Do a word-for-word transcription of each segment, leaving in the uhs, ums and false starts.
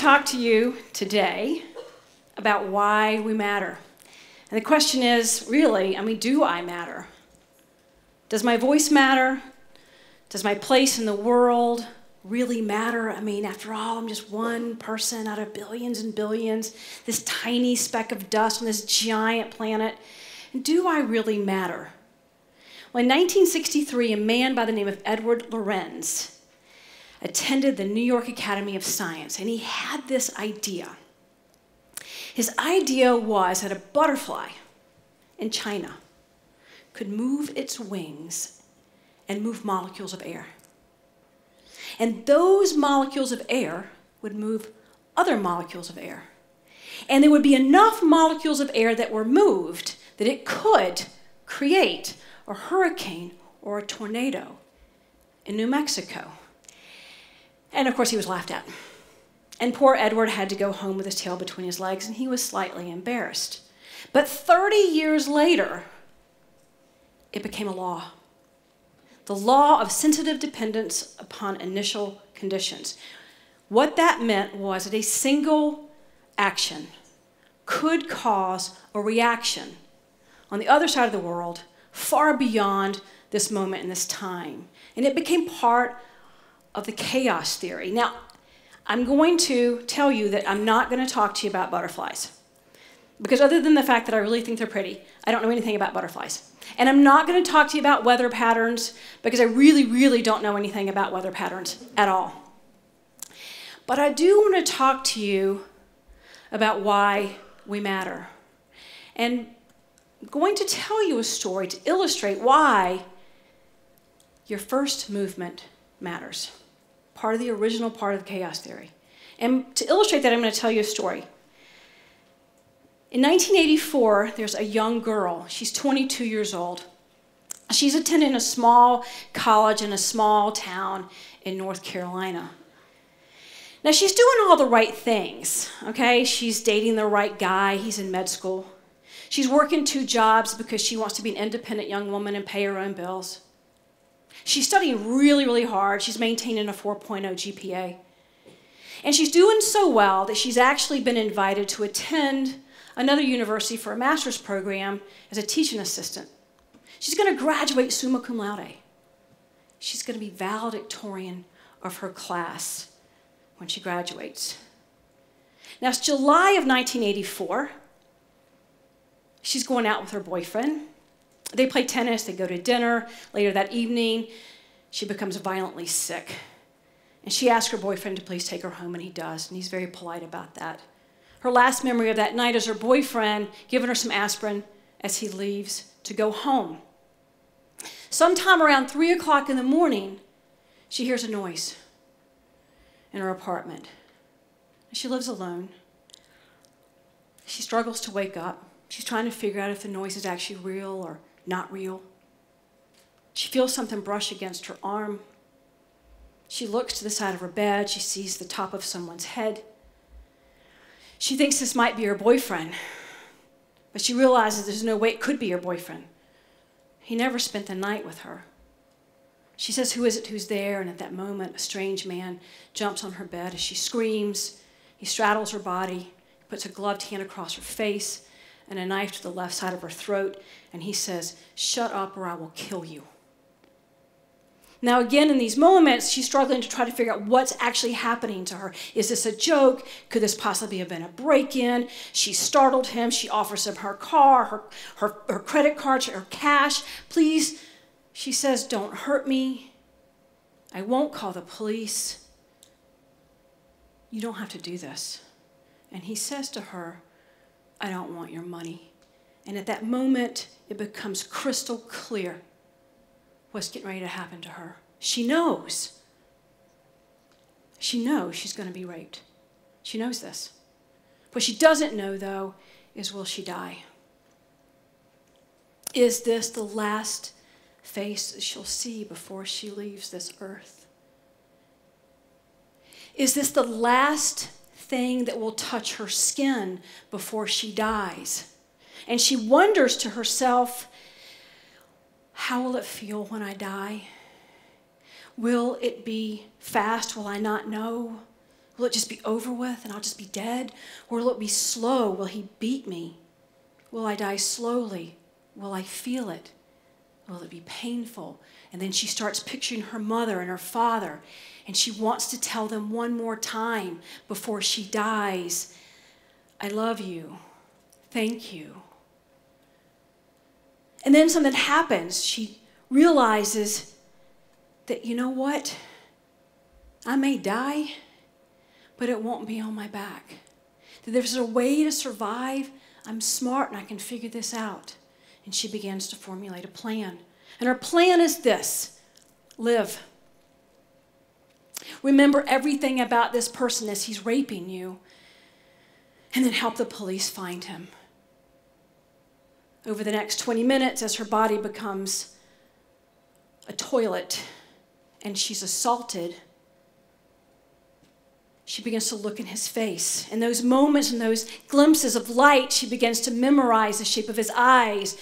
to talk to you today about why we matter. And the question is, really, I mean, do I matter? Does my voice matter? Does my place in the world really matter? I mean, after all, I'm just one person out of billions and billions, this tiny speck of dust on this giant planet. And do I really matter? Well, in nineteen sixty-three, a man by the name of Edward Lorenz attended the New York Academy of Science, and he had this idea. His idea was that a butterfly in China could move its wings and move molecules of air. And those molecules of air would move other molecules of air. And there would be enough molecules of air that were moved that it could create a hurricane or a tornado in New Mexico. And of course, he was laughed at. And poor Edward had to go home with his tail between his legs, and he was slightly embarrassed. But thirty years later, it became a law. The law of sensitive dependence upon initial conditions. What that meant was that a single action could cause a reaction on the other side of the world far beyond this moment and this time. And it became part of the chaos theory. Now, I'm going to tell you that I'm not going to talk to you about butterflies, because other than the fact that I really think they're pretty, I don't know anything about butterflies. And I'm not going to talk to you about weather patterns, because I really, really don't know anything about weather patterns at all. But I do want to talk to you about why we matter. And I'm going to tell you a story to illustrate why your first movement matters. Part of the original part of the chaos theory. And to illustrate that, I'm going to tell you a story. In nineteen eighty-four, there's a young girl. She's twenty-two years old. She's attending a small college in a small town in North Carolina. Now, she's doing all the right things, okay? She's dating the right guy. He's in med school. She's working two jobs because she wants to be an independent young woman and pay her own bills. She's studying really, really hard. She's maintaining a four point oh G P A. And she's doing so well that she's actually been invited to attend another university for a master's program as a teaching assistant. She's going to graduate summa cum laude. She's going to be valedictorian of her class when she graduates. Now, it's July of nineteen eighty-four. She's going out with her boyfriend. They play tennis, they go to dinner. Later that evening, she becomes violently sick. And she asks her boyfriend to please take her home, and he does, and he's very polite about that. Her last memory of that night is her boyfriend giving her some aspirin as he leaves to go home. Sometime around three o'clock in the morning, she hears a noise in her apartment. She lives alone. She struggles to wake up. She's trying to figure out if the noise is actually real or not real. She feels something brush against her arm. She looks to the side of her bed. She sees the top of someone's head. She thinks this might be her boyfriend, but she realizes there's no way it could be her boyfriend. He never spent the night with her. She says, "Who is it who's there?" And at that moment, a strange man jumps on her bed as she screams. He straddles her body, puts a gloved hand across her face, and a knife to the left side of her throat, and he says, "Shut up or I will kill you." Now again, in these moments, she's struggling to try to figure out what's actually happening to her. Is this a joke? Could this possibly have been a break-in? She startled him. She offers him her car, her, her, her credit card, her cash. "Please," she says, "don't hurt me. I won't call the police. You don't have to do this." And he says to her, "I don't want your money." And at that moment, it becomes crystal clear what's getting ready to happen to her. She knows. She knows she's going to be raped. She knows this. What she doesn't know, though, is will she die? Is this the last face that she'll see before she leaves this earth? Is this the last thing that will touch her skin before she dies? And she wonders to herself, how will it feel when I die? Will it be fast? Will I not know? Will it just be over with and I'll just be dead? Or will it be slow? Will he beat me? Will I die slowly? Will I feel it? Will it be painful? And then she starts picturing her mother and her father, and she wants to tell them one more time before she dies, I love you, thank you. And then something happens. She realizes that, you know what? I may die, but it won't be on my back. That there's a way to survive. I'm smart and I can figure this out. And she begins to formulate a plan. And her plan is this: live. Remember everything about this person as he's raping you, and then help the police find him. Over the next twenty minutes, as her body becomes a toilet and she's assaulted, she begins to look in his face. And those moments and those glimpses of light, she begins to memorize the shape of his eyes,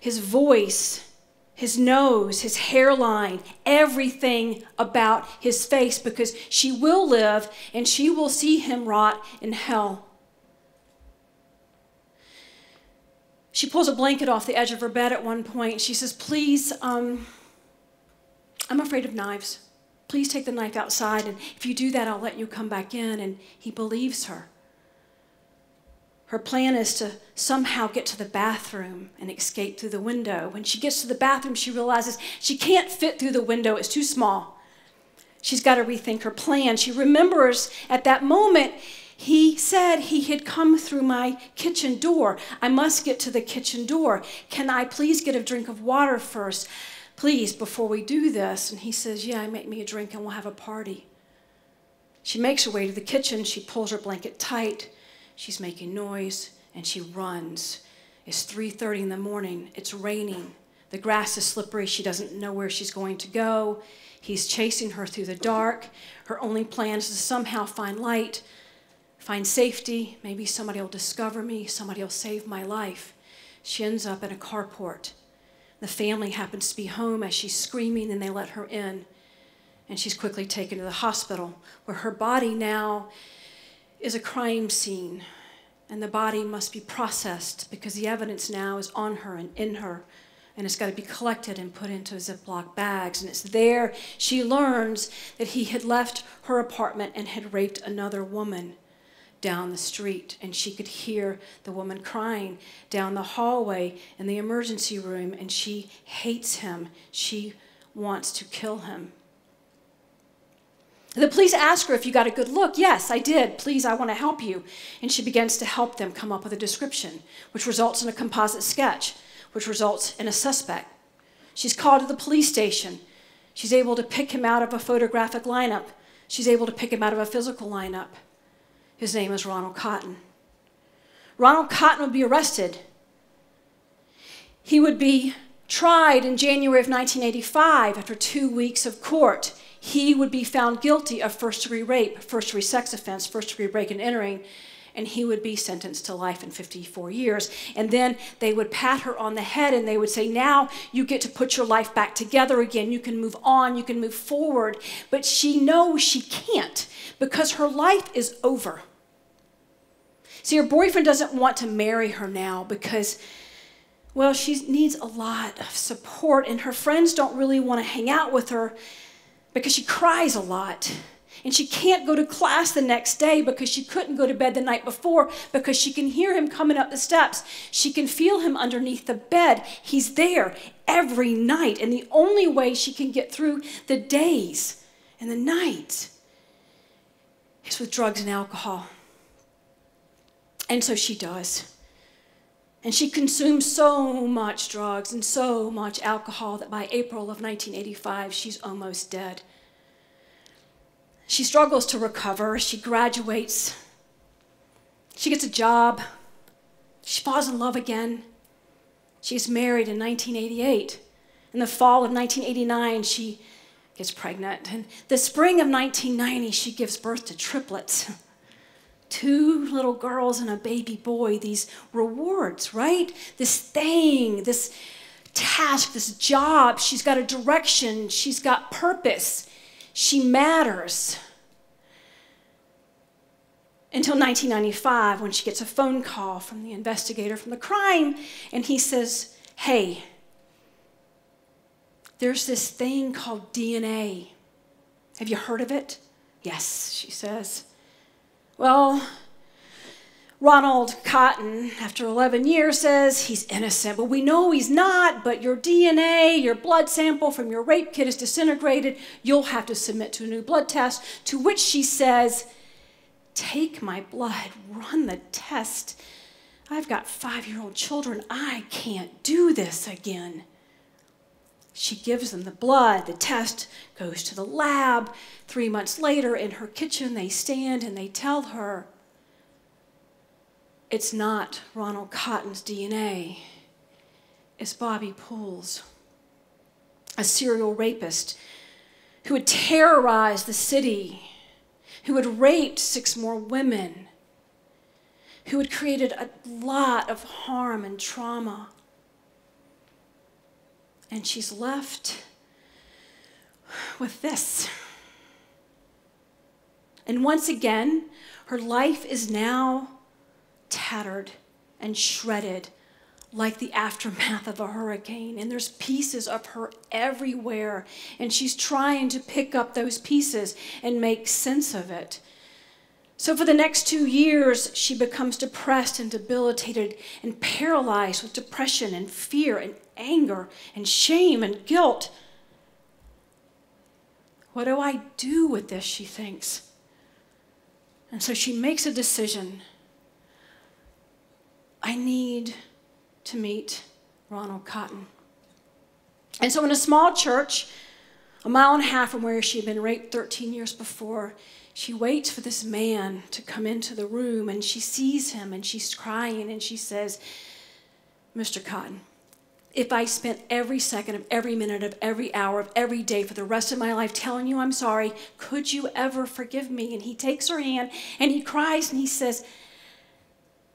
his voice, his nose, his hairline, everything about his face, because she will live and she will see him rot in hell. She pulls a blanket off the edge of her bed at one point. She says, please, um, I'm afraid of knives. Please take the knife outside, and if you do that, I'll let you come back in. And he believes her. Her plan is to somehow get to the bathroom and escape through the window. When she gets to the bathroom, she realizes she can't fit through the window. It's too small. She's got to rethink her plan. She remembers at that moment, he said he had come through my kitchen door. I must get to the kitchen door. Can I please get a drink of water first? Please, before we do this. And he says, yeah, make me a drink and we'll have a party. She makes her way to the kitchen. She pulls her blanket tight. She's making noise, and she runs. It's three thirty in the morning. It's raining. The grass is slippery. She doesn't know where she's going to go. He's chasing her through the dark. Her only plan is to somehow find light, find safety. Maybe somebody will discover me. Somebody will save my life. She ends up in a carport. The family happens to be home as she's screaming, and they let her in. And she's quickly taken to the hospital, where her body now is a crime scene. And the body must be processed, because the evidence now is on her and in her. And it's got to be collected and put into Ziploc bags. And it's there she learns that he had left her apartment and had raped another woman down the street, and she could hear the woman crying down the hallway in the emergency room, and she hates him. She wants to kill him. The police ask her if you got a good look. Yes, I did. Please, I want to help you. And she begins to help them come up with a description, which results in a composite sketch, which results in a suspect. She's called to the police station. She's able to pick him out of a photographic lineup. She's able to pick him out of a physical lineup. His name is Ronald Cotton. Ronald Cotton would be arrested. He would be tried in January of nineteen eighty-five after two weeks of court. He would be found guilty of first-degree rape, first-degree sex offense, first-degree break and entering, and he would be sentenced to life in fifty-four years. And then they would pat her on the head and they would say, now you get to put your life back together again. You can move on, you can move forward. But she knows she can't, because her life is over. See, her boyfriend doesn't want to marry her now because, well, she needs a lot of support, and her friends don't really want to hang out with her because she cries a lot. And she can't go to class the next day because she couldn't go to bed the night before, because she can hear him coming up the steps. She can feel him underneath the bed. He's there every night. And the only way she can get through the days and the nights is with drugs and alcohol. And so she does. And she consumes so much drugs and so much alcohol that by April of nineteen eighty-five, she's almost dead. She struggles to recover. She graduates. She gets a job. She falls in love again. She's married in nineteen eighty-eight. In the fall of nineteen eighty-nine, she gets pregnant. And the spring of nineteen ninety, she gives birth to triplets. Two little girls and a baby boy, these rewards, right? This thing, this task, this job. She's got a direction. She's got purpose. She matters. until nineteen ninety-five, when she gets a phone call from the investigator from the crime, and he says, hey, there's this thing called D N A. Have you heard of it? Yes, she says. Well, Ronald Cotton, after eleven years, says he's innocent, but we know he's not, but your D N A, your blood sample from your rape kit is disintegrated. You'll have to submit to a new blood test, to which she says, take my blood, run the test. I've got five-year-old children. I can't do this again. She gives them the blood. The test goes to the lab. Three months later, in her kitchen, they stand and they tell her, it's not Ronald Cotton's D N A. It's Bobby Poole's, a serial rapist who had terrorized the city, who had raped six more women, who had created a lot of harm and trauma. And she's left with this. And once again, her life is now tattered and shredded like the aftermath of a hurricane. And there's pieces of her everywhere. And she's trying to pick up those pieces and make sense of it. So for the next two years, she becomes depressed and debilitated and paralyzed with depression and fear and anger and shame and guilt. What do I do with this, she thinks. And so she makes a decision. I need to meet Ronald Cotton. And so in a small church, a mile and a half from where she had been raped thirteen years before, she waits for this man to come into the room, and she sees him, and she's crying, and she says, Mister Cotton, if I spent every second of every minute of every hour of every day for the rest of my life telling you I'm sorry, could you ever forgive me? And he takes her hand, and he cries, and he says,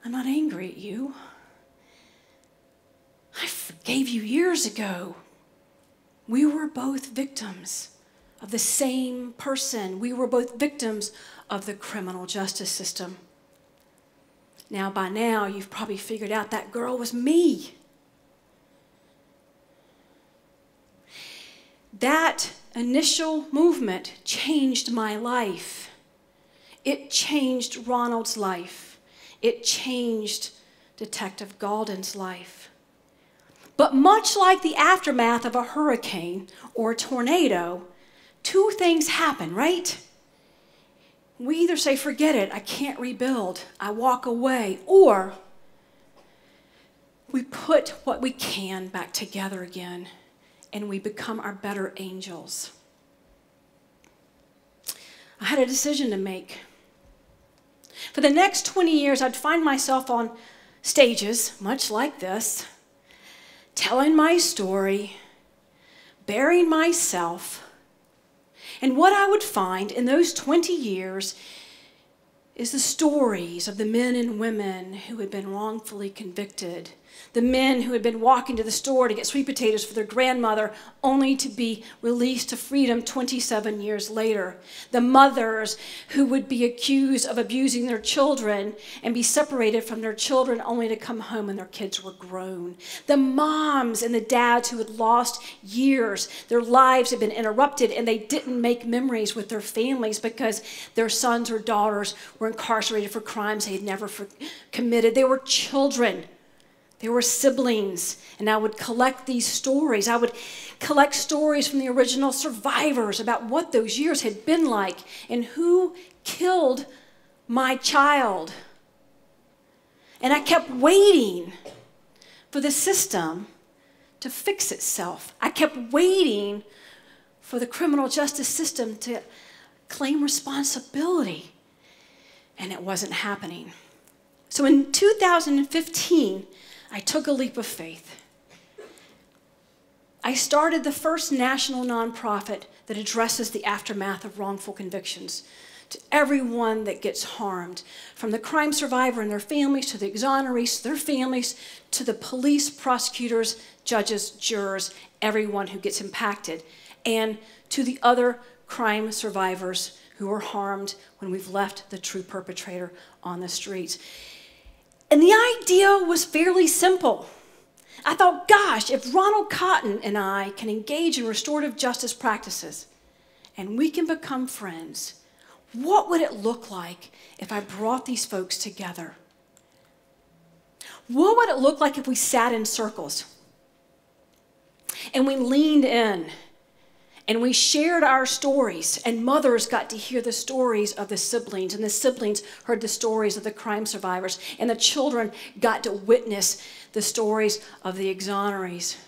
I'm not angry at you. I forgave you years ago. We were both victims of the same person. We were both victims of the criminal justice system. Now, by now, you've probably figured out that girl was me. That initial movement changed my life. It changed Ronald's life. It changed Detective Gauldin's life. But much like the aftermath of a hurricane or a tornado, two things happen, right? We either say, forget it, I can't rebuild, I walk away, or we put what we can back together again and we become our better angels. I had a decision to make. For the next twenty years, I'd find myself on stages, much like this, telling my story, burying myself. And what I would find in those twenty years is the stories of the men and women who had been wrongfully convicted, the men who had been walking to the store to get sweet potatoes for their grandmother only to be released to freedom twenty-seven years later, the mothers who would be accused of abusing their children and be separated from their children only to come home when their kids were grown, the moms and the dads who had lost years, their lives had been interrupted and they didn't make memories with their families because their sons or daughters were incarcerated for crimes they had never committed. They were children. They were siblings, and I would collect these stories. I would collect stories from the original survivors about what those years had been like and who killed my child. And I kept waiting for the system to fix itself. I kept waiting for the criminal justice system to claim responsibility, and it wasn't happening. So in two thousand fifteen, I took a leap of faith. I started the first national nonprofit that addresses the aftermath of wrongful convictions to everyone that gets harmed, from the crime survivor and their families, to the exonerees, their families, to the police, prosecutors, judges, jurors, everyone who gets impacted, and to the other crime survivors who are harmed when we've left the true perpetrator on the street. And the idea was fairly simple. I thought, gosh, if Ronald Cotton and I can engage in restorative justice practices and we can become friends, what would it look like if I brought these folks together? What would it look like if we sat in circles and we leaned in and we shared our stories, and mothers got to hear the stories of the siblings, and the siblings heard the stories of the crime survivors, and the children got to witness the stories of the exonerees?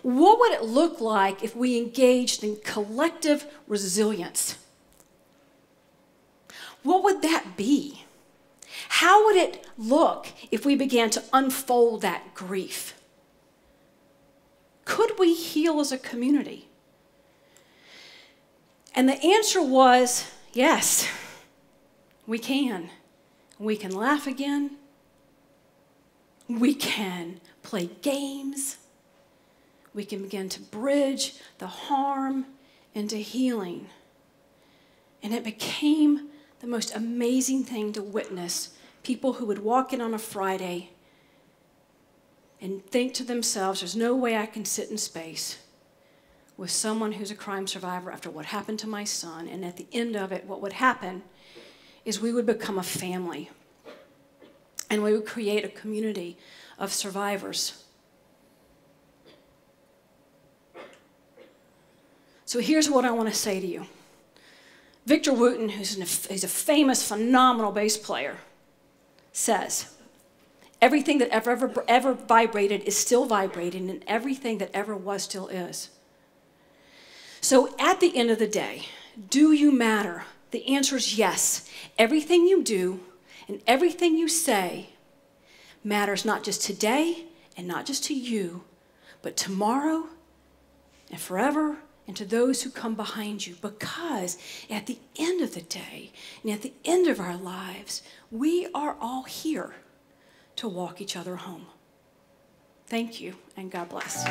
What would it look like if we engaged in collective resilience? What would that be? How would it look if we began to unfold that grief? Could we heal as a community? And the answer was, yes, we can. We can laugh again. We can play games. We can begin to bridge the harm into healing. And it became the most amazing thing to witness. People who would walk in on a Friday and think to themselves, there's no way I can sit in space with someone who's a crime survivor after what happened to my son. And at the end of it, what would happen is we would become a family. And we would create a community of survivors. So here's what I want to say to you. Victor Wooten, who's an, he's a famous, phenomenal bass player, says, everything that ever, ever, ever vibrated is still vibrating, and everything that ever was still is. So at the end of the day, do you matter? The answer is yes. Everything you do and everything you say matters, not just today and not just to you, but tomorrow and forever and to those who come behind you. Because at the end of the day and at the end of our lives, we are all here to walk each other home. Thank you, and God bless.